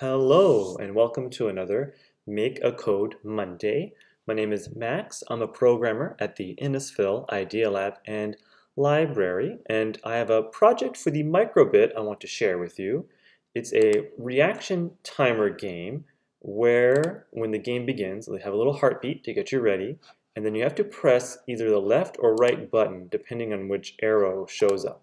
Hello and welcome to another Make a Code Monday. My name is Max. I'm a programmer at the Innisfil Idea Lab and Library, and I have a project for the micro:bit I want to share with you. It's a reaction timer game where when the game begins, they have a little heartbeat to get you ready, and then you have to press either the left or right button depending on which arrow shows up.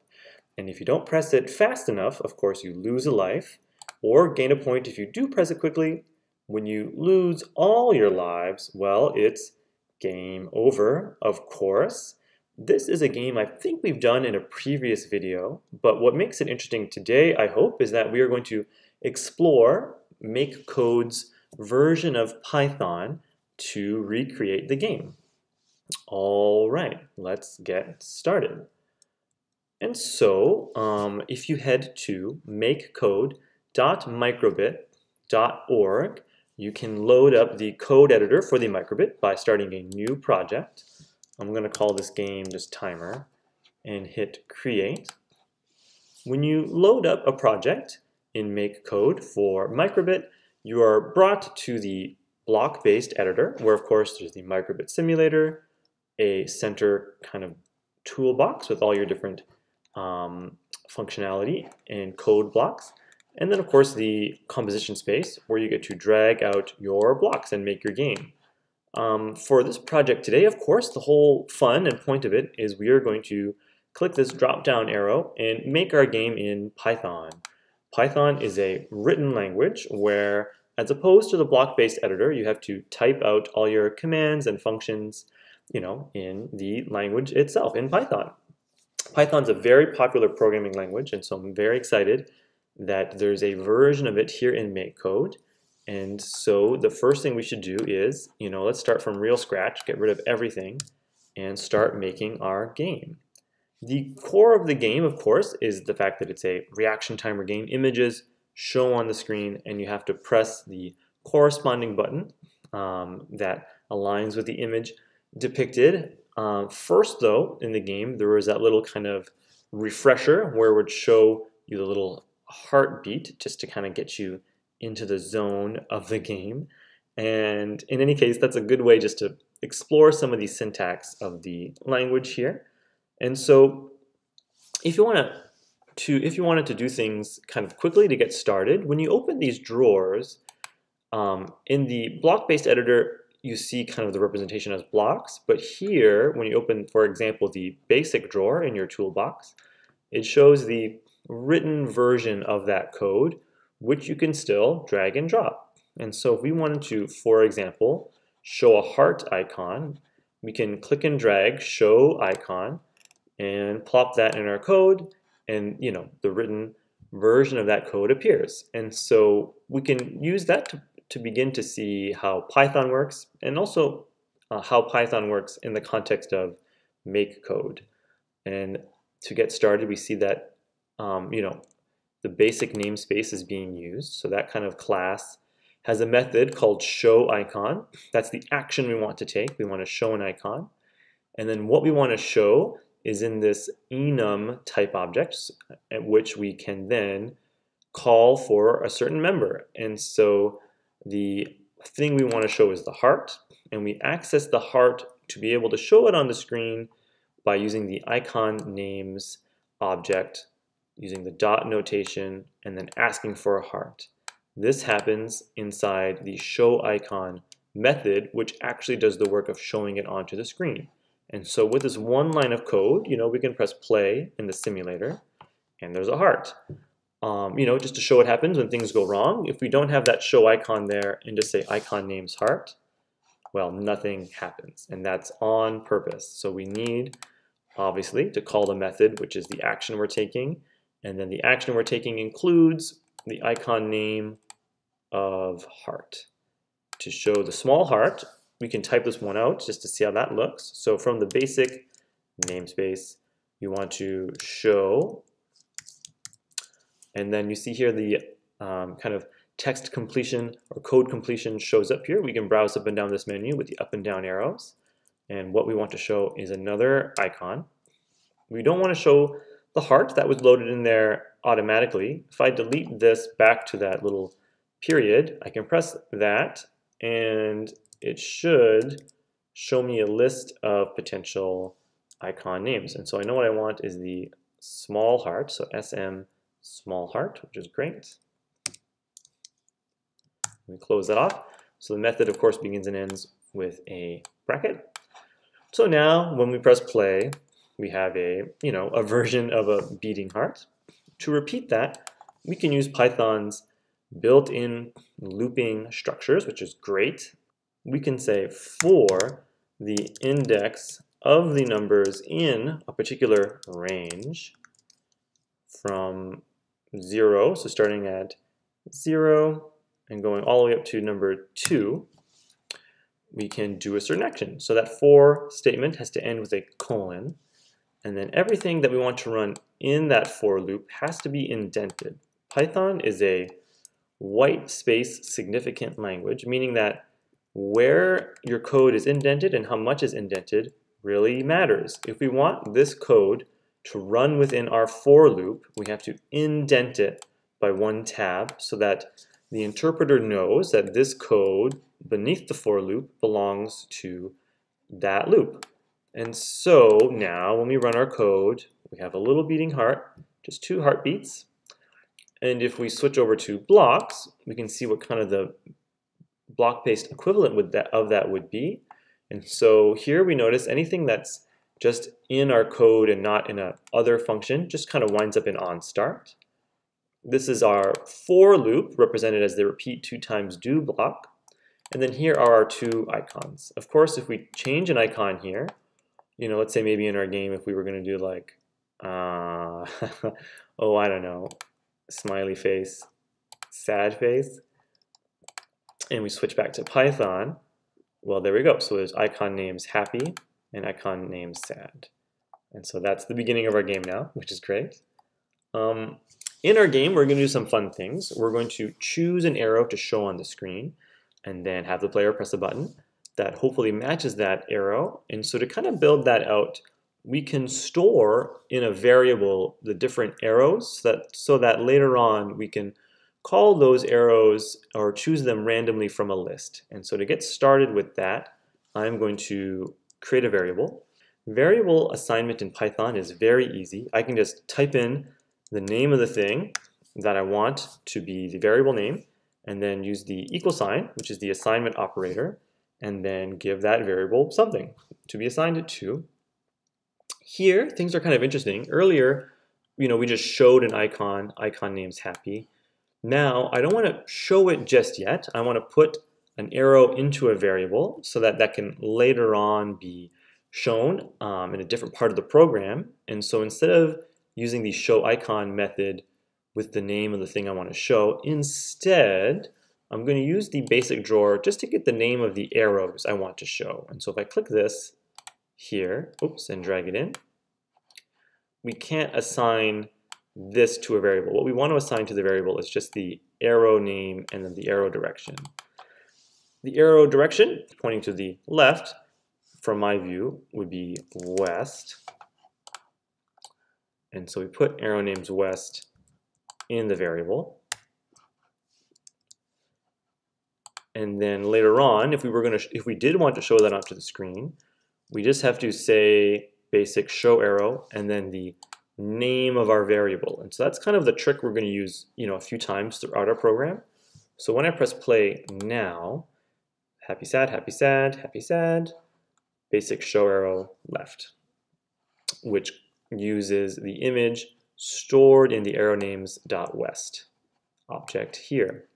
And if you don't press it fast enough, of course, you lose a life, or gain a point if you do press it quickly. When you lose all your lives, well, it's game over, of course. This is a game I think we've done in a previous video, but what makes it interesting today, I hope, is that we are going to explore MakeCode's version of Python to recreate the game. All right, let's get started. And so, if you head to MakeCode.micro:bit.org, you can load up the code editor for the micro:bit by starting a new project. I'm going to call this game just timer and hit create. When you load up a project in MakeCode for micro:bit, you are brought to the block-based editor where, of course, there's the micro:bit simulator, a center kind of toolbox with all your different functionality and code blocks. And then, of course, the composition space where you get to drag out your blocks and make your game. For this project today, of course, the whole fun and point of it is we are going to click this drop-down arrow and make our game in Python. Python is a written language where, as opposed to the block-based editor, you have to type out all your commands and functions, you know, in the language itself, in Python. Python's a very popular programming language, and so I'm very excited that there's a version of it here in MakeCode. And so the first thing we should do is, you know, let's start from real scratch, get rid of everything, and start making our game. The core of the game, of course, is the fact that it's a reaction timer game. Images show on the screen, and you have to press the corresponding button that aligns with the image depicted. First, though, in the game, there was that little kind of refresher where it would show you the little heartbeat just to kind of get you into the zone of the game. And in any case, that's a good way just to explore some of the syntax of the language here. And so if you wanted to do things kind of quickly to get started, when you open these drawers, in the block-based editor, you see kind of the representation as blocks. But here, when you open, for example, the basic drawer in your toolbox, it shows the written version of that code, which you can still drag and drop. And so if we wanted to, for example, show a heart icon, we can click and drag show icon and plop that in our code, and, you know, the written version of that code appears. And so we can use that to begin to see how Python works, and also how Python works in the context of MakeCode. And to get started, we see that you know, the basic namespace is being used. So that kind of class has a method called showIcon. That's the action we want to take. We want to show an icon. And then what we want to show is in this enum type object, at which we can then call for a certain member. And so the thing we want to show is the heart. And we access the heart to be able to show it on the screen by using the icon names object, using the dot notation, and then asking for a heart. This happens inside the showIcon method, which actually does the work of showing it onto the screen. And so with this one line of code, you know, we can press play in the simulator, and there's a heart. You know, just to show what happens when things go wrong. If we don't have that showIcon there and just say icon names heart, well, nothing happens, and that's on purpose. So we need, obviously, to call the method, which is the action we're taking. And then the action we're taking includes the icon name of heart. To show the small heart, we can type this one out just to see how that looks. So from the basic namespace, you want to show. And then you see here the kind of text completion or code completion shows up here. We can browse up and down this menu with the up and down arrows. And what we want to show is another icon. We don't want to show the heart that was loaded in there automatically. If I delete this back to that little period, I can press that and it should show me a list of potential icon names. And so I know what I want is the small heart, so SM small heart, which is great. Let me close that off. So the method, of course, begins and ends with a bracket. So now when we press play, we have a, you know, a version of a beating heart. To repeat that, we can use Python's built-in looping structures, which is great. We can say for the index of the numbers in a particular range from 0, so starting at 0 and going all the way up to number 2, we can do a certain action. So that for statement has to end with a colon, and then everything that we want to run in that for loop has to be indented. Python is a white space significant language, meaning that where your code is indented and how much is indented really matters. If we want this code to run within our for loop, we have to indent it by 1 tab so that the interpreter knows that this code beneath the for loop belongs to that loop. And so now when we run our code, we have a little beating heart, just 2 heartbeats. And if we switch over to blocks, we can see what kind of the block-based equivalent of that would be. And so here we notice anything that's just in our code and not in a other function just kind of winds up in onStart. This is our for loop represented as the repeat 2 times do block. And then here are our 2 icons. Of course, if we change an icon here, you know, let's say maybe in our game if we were going to do like, oh, I don't know, smiley face, sad face, and we switch back to Python, well, there we go. So there's icon names happy and icon names sad. And so that's the beginning of our game now, which is great. In our game, we're going to do some fun things. We're going to choose an arrow to show on the screen and then have the player press a button that hopefully matches that arrow. And so to kind of build that out, we can store in a variable the different arrows so that later on we can call those arrows or choose them randomly from a list. And so to get started with that, I'm going to create a variable. Variable assignment in Python is very easy. I can just type in the name of the thing that I want to be the variable name and then use the =, which is the assignment operator, and then give that variable something to be assigned it to. Here, things are kind of interesting. Earlier, you know, we just showed an icon, icon name's happy. Now, I don't want to show it just yet. I want to put an arrow into a variable so that that can later on be shown in a different part of the program. And so instead of using the show icon method with the name of the thing I want to show, instead I'm going to use the basic drawer just to get the name of the arrows I want to show. And so if I click this here, oops, and drag it in, we can't assign this to a variable. What we want to assign to the variable is just the arrow name and then the arrow direction. The arrow direction, pointing to the left, from my view, would be west. And so we put arrow names west in the variable. And then later on, if we did want to show that onto the screen, we just have to say basic show arrow and then the name of our variable. And so that's kind of the trick we're going to use, you know, a few times throughout our program. So when I press play now, happy, sad, happy, sad, happy, sad, basic show arrow left, which uses the image stored in the arrow names .west object here.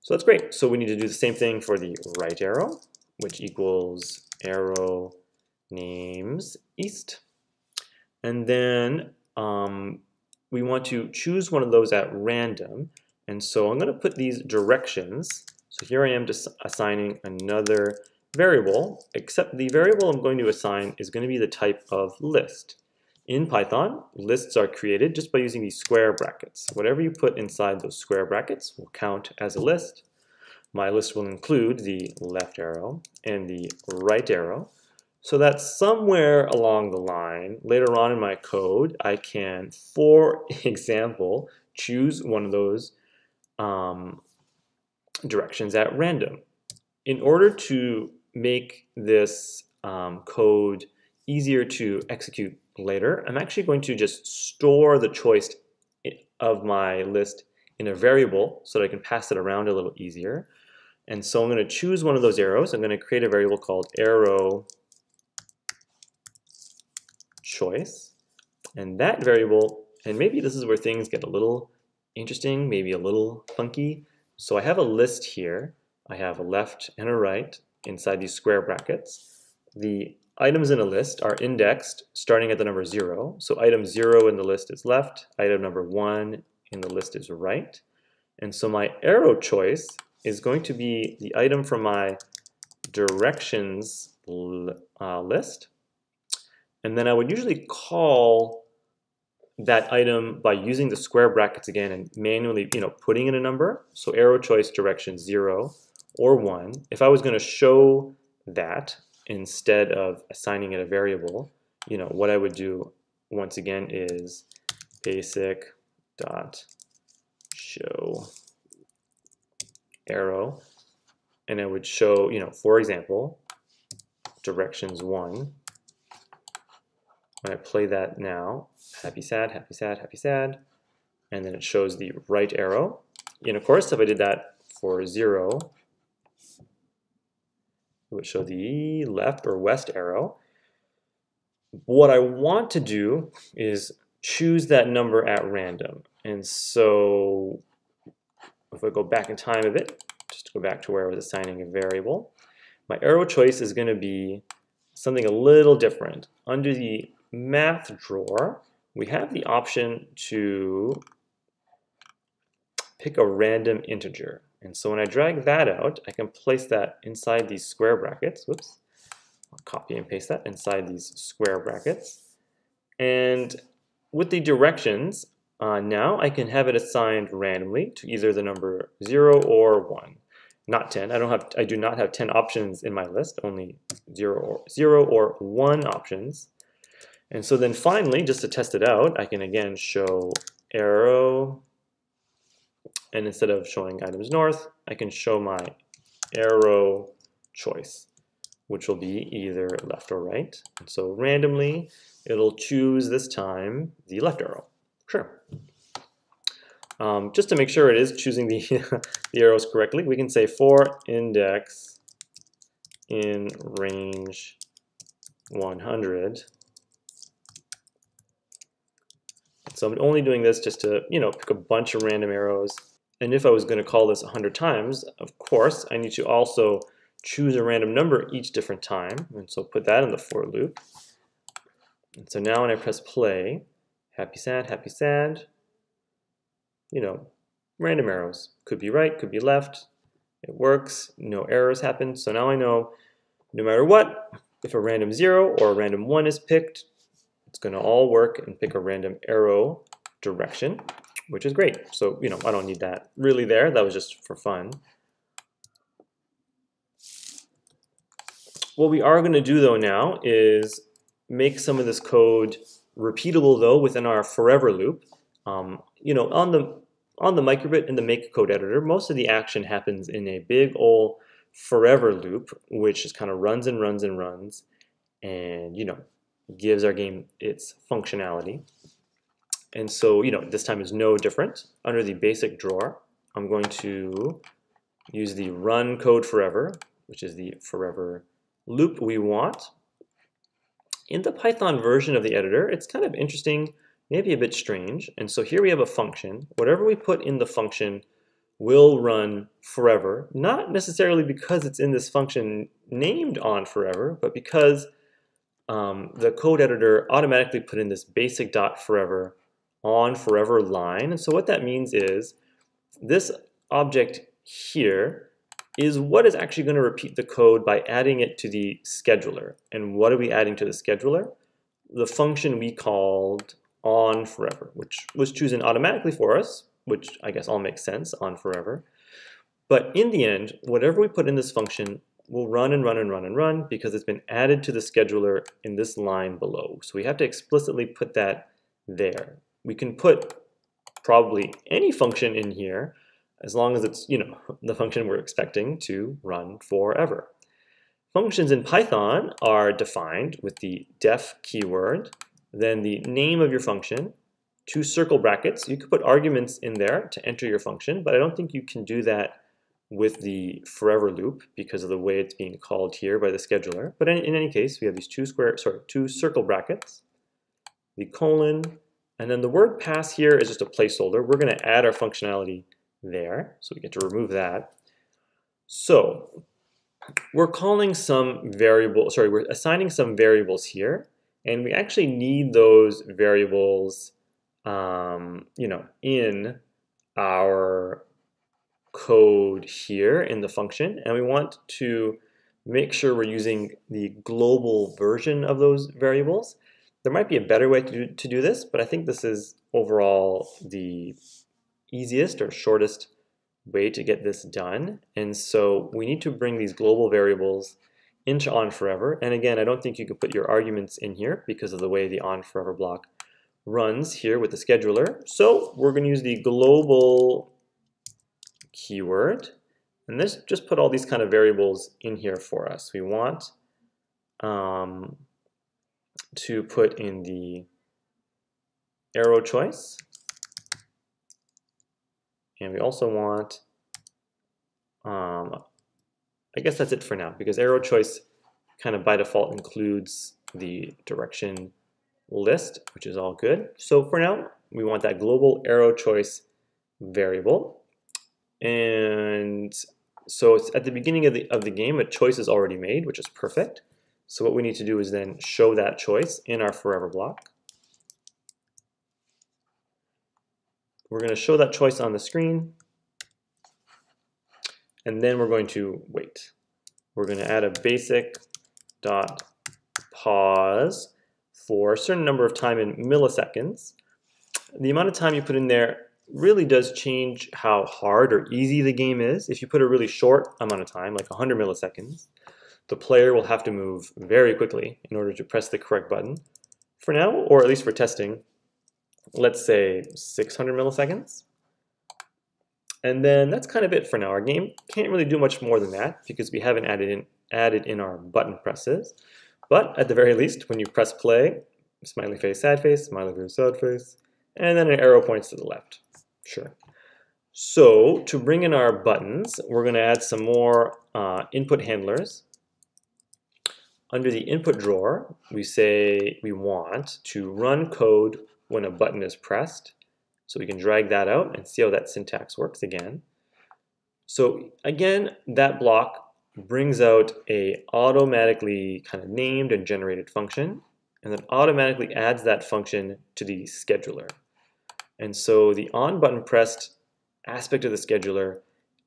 So that's great. So we need to do the same thing for the right arrow, which equals arrow names east. And then we want to choose one of those at random. And so I'm going to put these directions. So here I am just assigning another variable, except the variable I'm going to assign is going to be the type of list. In Python, lists are created just by using these square brackets. Whatever you put inside those square brackets will count as a list. My list will include the left arrow and the right arrow, so that somewhere along the line, later on in my code, I can, for example, choose one of those directions at random. In order to make this code easier to execute later, I'm actually going to just store the choice of my list in a variable so that I can pass it around a little easier. And so I'm going to choose one of those arrows. I'm going to create a variable called arrow choice. And that variable, and maybe this is where things get a little interesting, maybe a little funky. So I have a list here. I have a left and a right inside these square brackets. The items in a list are indexed starting at the number 0. So item 0 in the list is left. Item number 1 in the list is right. And so my arrow choice is going to be the item from my directions list. And then I would usually call that item by using the square brackets again and manually, putting in a number. So arrow choice direction 0 or 1. If I was going to show that instead of assigning it a variable, what I would do once again is basic.show arrow, and it would show, for example, directions 1. When I play that now, happy, sad, happy, sad, happy, sad, and then it shows the right arrow. And of course, if I did that for 0, it would show the left or west arrow. What I want to do is choose that number at random. And so if I go back in time a bit, just to go back to where I was assigning a variable, my arrow choice is going to be something a little different. Under the math drawer, we have the option to pick a random integer. And so when I drag that out, I can place that inside these square brackets. Whoops. I'll copy and paste that inside these square brackets. And with the directions, now I can have it assigned randomly to either the number 0 or 1, not 10. I do not have 10 options in my list, only 0 or 1 options. And so then finally, just to test it out, I can again show arrow, and instead of showing items north, I can show my arrow choice, which will be either left or right. And so randomly, it'll choose this time the left arrow. Sure. Just to make sure it is choosing the, the arrows correctly, we can say for index in range 100. So I'm only doing this just to, pick a bunch of random arrows. And if I was going to call this 100 times, of course, I need to also choose a random number each different time. And so put that in the for loop. And so now when I press play, happy, sad, random arrows. Could be right, could be left. It works. No errors happen. So now I know no matter what, if a random 0 or a random 1 is picked, it's going to all work and pick a random arrow direction, which is great. So, I don't need that really there. That was just for fun. What we are going to do though now is make some of this code repeatable though within our forever loop. On the micro:bit and the Make Code editor, most of the action happens in a big old forever loop, which just kind of runs and runs and runs, and gives our game its functionality. And so this time is no different. Under the basic drawer, I'm going to use the run code forever, which is the forever loop we want. In the Python version of the editor, it's kind of interesting, maybe a bit strange. And so here we have a function. Whatever we put in the function will run forever, not necessarily because it's in this function named on forever, but because the code editor automatically put in this basic.forever on forever line. And so what that means is this object here is what is actually going to repeat the code by adding it to the scheduler. And what are we adding to the scheduler? The function we called on forever, which was chosen automatically for us, which I guess all makes sense, on forever. But in the end, whatever we put in this function will run and run and run and run because it's been added to the scheduler in this line below. So we have to explicitly put that there. We can put probably any function in here as long as it's, the function we're expecting to run forever. Functions in Python are defined with the def keyword, then the name of your function, 2 circle brackets. You could put arguments in there to enter your function, but I don't think you can do that with the forever loop because of the way it's being called here by the scheduler. But in any case, we have these 2 circle brackets, the colon, and then the word pass here is just a placeholder. We're going to add our functionality there, so we get to remove that. So we're calling some variables, we're assigning some variables here, and we actually need those variables in our code here in the function, and we want to make sure we're using the global version of those variables. There might be a better way to do this, but I think this is overall the easiest or shortest way to get this done. And so we need to bring these global variables into on forever. And again, I don't think you can put your arguments in here because of the way the on forever block runs here with the scheduler. So we're going to use the global keyword. And this just put all these kind of variables in here for us. We want to put in the arrow choice. And we also want, I guess that's it for now, because arrow choice kind of by default includes the direction list, which is all good. So for now, we want that global arrow choice variable. And so it's at the beginning of the game, a choice is already made, which is perfect. So what we need to do is then show that choice in our forever block. We're going to show that choice on the screen, and then we're going to wait. We're going to add a basic.pause for a certain number of time in milliseconds. The amount of time you put in there really does change how hard or easy the game is. If you put a really short amount of time, like 100 milliseconds, the player will have to move very quickly in order to press the correct button. For now, or at least for testing, let's say 600 milliseconds. And then that's kind of it for now. Our game can't really do much more than that because we haven't added in our button presses. But at the very least, when you press play, smiley face, smiley face, sad face, and then an arrow points to the left. Sure. So to bring in our buttons, we're going to add some more input handlers. Under the input drawer, we say we want to run code when a button is pressed. So we can drag that out and see how that syntax works again. So again, that block brings out a automatically kind of named and generated function, and then automatically adds that function to the scheduler. And so the on button pressed aspect of the scheduler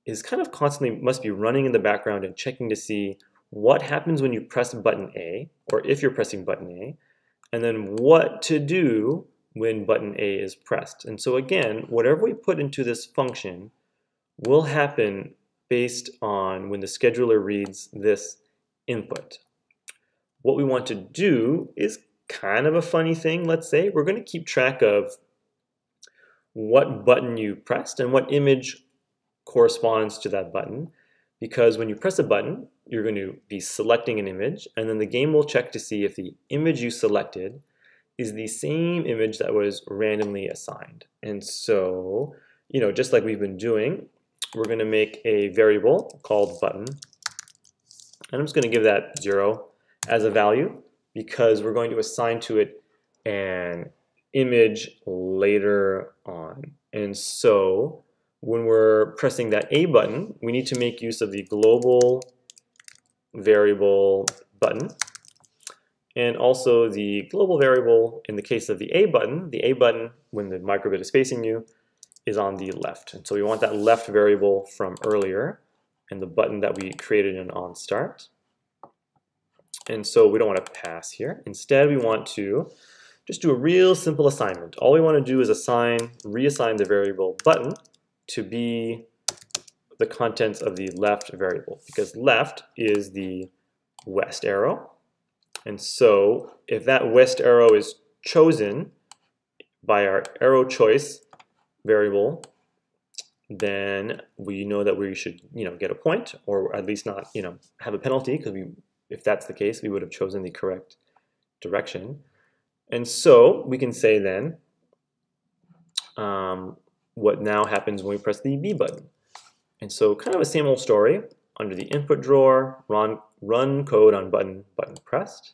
is kind of constantly must be running in the background and checking to see what happens when you press button A, or if you're pressing button A, and then what to do when button A is pressed. And so again, whatever we put into this function will happen based on when the scheduler reads this input. What we want to do is kind of a funny thing, let's say. We're going to keep track of what button you pressed and what image corresponds to that button, because when you press a button, you're going to be selecting an image, and then the game will check to see if the image you selected is the same image that was randomly assigned. And so, just like we've been doing, we're going to make a variable called button. And I'm just going to give that 0 as a value because we're going to assign to it an image later on. And so when we're pressing that A button, we need to make use of the global variable button. And also the global variable, in the case of the A button, when the micro:bit is facing you, is on the left. And so we want that left variable from earlier and the button that we created in onStart. And so we don't want to pass here. Instead, we want to just do a real simple assignment. All we want to do is reassign the variable button to be the contents of the left variable, because left is the west arrow. And so if that west arrow is chosen by our arrow choice variable, then we know that we should, get a point, or at least not, have a penalty, because we, if that's the case, we would have chosen the correct direction. And so we can say then what now happens when we press the B button. And so kind of the same old story. Under the input drawer, run code on button pressed.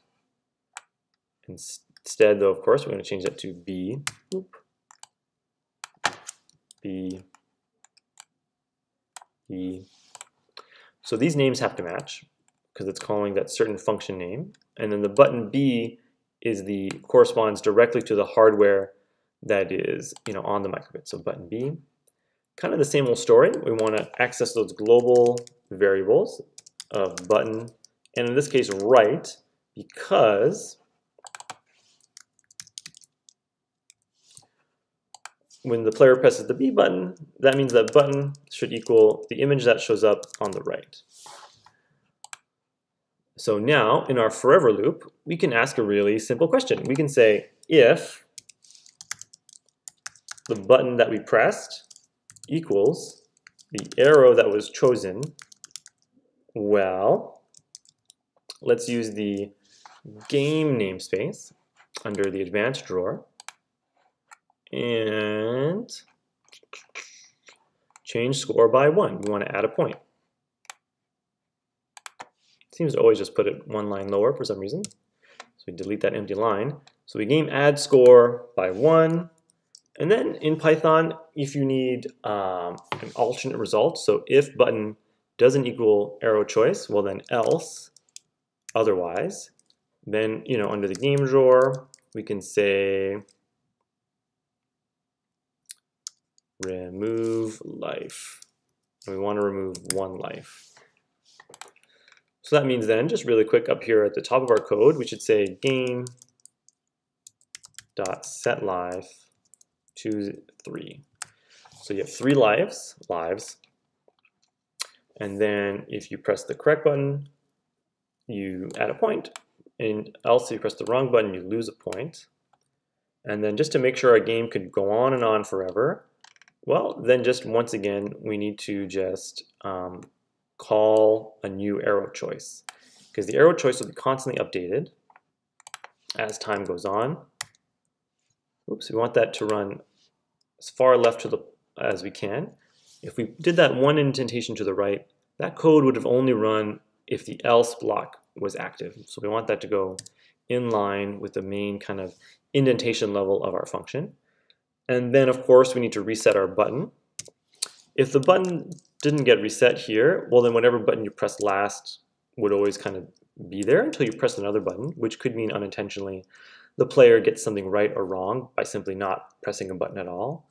Instead, though, of course, we're going to change that to B. B. So these names have to match, because it's calling that certain function name. And then the button B is the corresponds directly to the hardware that is, on the micro:bit. So button B. Kind of the same old story. We want to access those global variables of button, and in this case, right, because when the player presses the B button, that means that button should equal the image that shows up on the right. So now, in our forever loop, we can ask a really simple question. We can say, if the button that we pressed equals the arrow that was chosen, well, let's use the game namespace under the advanced drawer and change score by 1. We want to add a point. It seems to always just put it one line lower for some reason. So we delete that empty line. So we game add score by 1. And then in Python, if you need an alternate result, so if button doesn't equal arrow choice, well then else, otherwise, then under the game drawer, we can say remove life. And we want to remove 1 life. So that means then, just really quick up here at the top of our code, we should say game.setLife. Choose 3. So you have 3 lives, and then if you press the correct button, you add a point, and else if you press the wrong button, you lose a point. And then just to make sure our game could go on and on forever, well, then just once again, we need to just call a new arrow choice, because the arrow choice will be constantly updated as time goes on. Oops, we want that to run as far left as we can. If we did that one indentation to the right, that code would have only run if the else block was active. So we want that to go in line with the main kind of indentation level of our function. And then, of course, we need to reset our button. If the button didn't get reset here, well, then whatever button you press last would always kind of be there until you press another button, which could mean unintentionally the player gets something right or wrong by simply not pressing a button at all.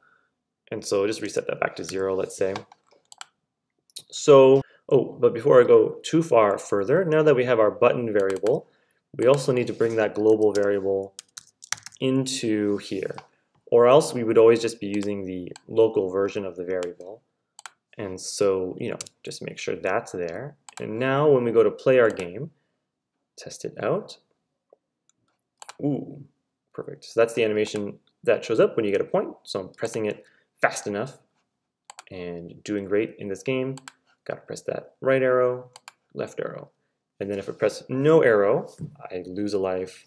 And so just reset that back to 0, let's say. So, but before I go too far further, now that we have our button variable, we also need to bring that global variable into here, or else we would always just be using the local version of the variable. And so, just make sure that's there. And now when we go to play our game, test it out. Ooh, perfect. So that's the animation that shows up when you get a point. So I'm pressing it fast enough and doing great in this game. Got to press that right arrow, left arrow. And then if I press no arrow, I lose a life,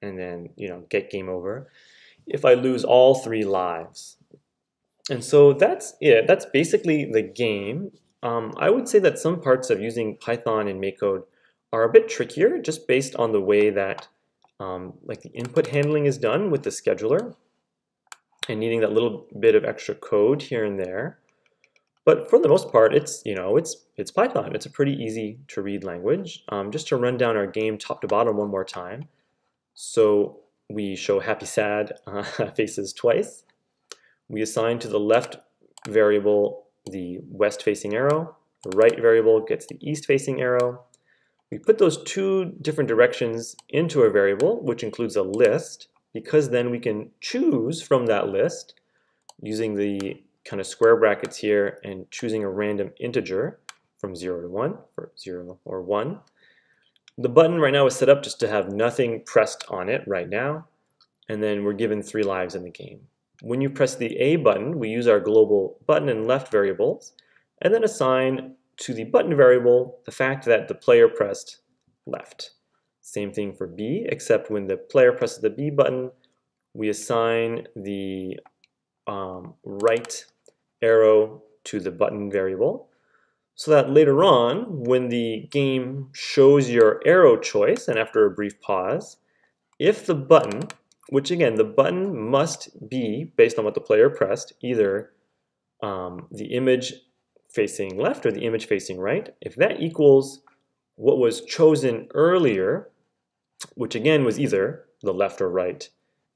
and then, get game over. If I lose all 3 lives. And so that's it. That's basically the game. I would say that some parts of using Python and MakeCode are a bit trickier, just based on the way that like the input handling is done with the scheduler and needing that little bit of extra code here and there. But for the most part, it's it's Python. It's a pretty easy to read language. Just to run down our game top to bottom one more time. So we show happy, sad faces twice. We assign to the left variable the west-facing arrow. The right variable gets the east-facing arrow. We put those 2 different directions into a variable, which includes a list, because then we can choose from that list using the kind of square brackets here and choosing a random integer from 0 to 1, or 0 or 1. The button right now is set up just to have nothing pressed on it right now, and then we're given 3 lives in the game. When you press the A button, we use our global button and left variables, and then assign to the button variable the fact that the player pressed left. Same thing for B, except when the player presses the B button, we assign the right arrow to the button variable, so that later on, when the game shows your arrow choice, and after a brief pause, if the button, which again, the button must be, based on what the player pressed, either the image facing left or the image facing right, if that equals what was chosen earlier, which again was either the left or right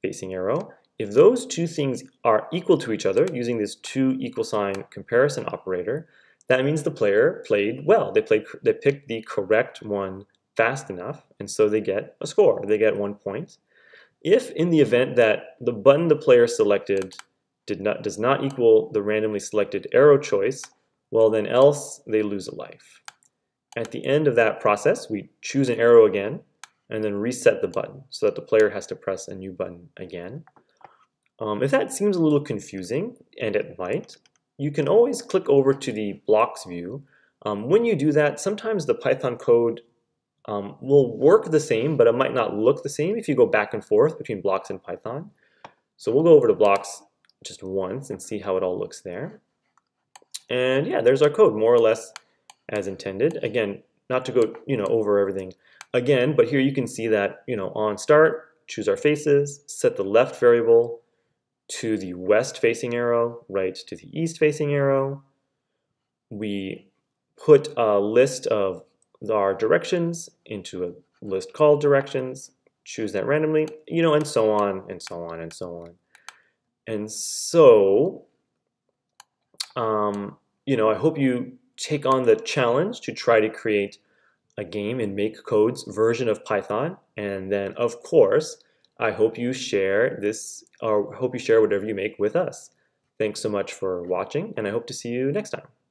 facing arrow, if those two things are equal to each other using this $= comparison operator, that means the player played well. They picked the correct one fast enough, and so they get a score. They get 1 point. If in the event that the button the player selected does not equal the randomly selected arrow choice, well then else they lose a life. At the end of that process, we choose an arrow again and then reset the button so that the player has to press a new button again. If that seems a little confusing, and it might, you can always click over to the blocks view. When you do that, sometimes the Python code will work the same, but it might not look the same if you go back and forth between blocks and Python. So we'll go over to blocks just once and see how it all looks there. And yeah, there's our code, more or less as intended. Again, not to go over everything again, but here you can see that on start, choose our faces, set the left variable to the west facing arrow, right to the east facing arrow. We put a list of our directions into a list called directions, choose that randomly, and so on and so on and so on. And so, I hope you take on the challenge to try to create a game in MakeCode's version of Python, and then of course I hope you share this, or hope you share whatever you make with us. Thanks so much for watching, and I hope to see you next time.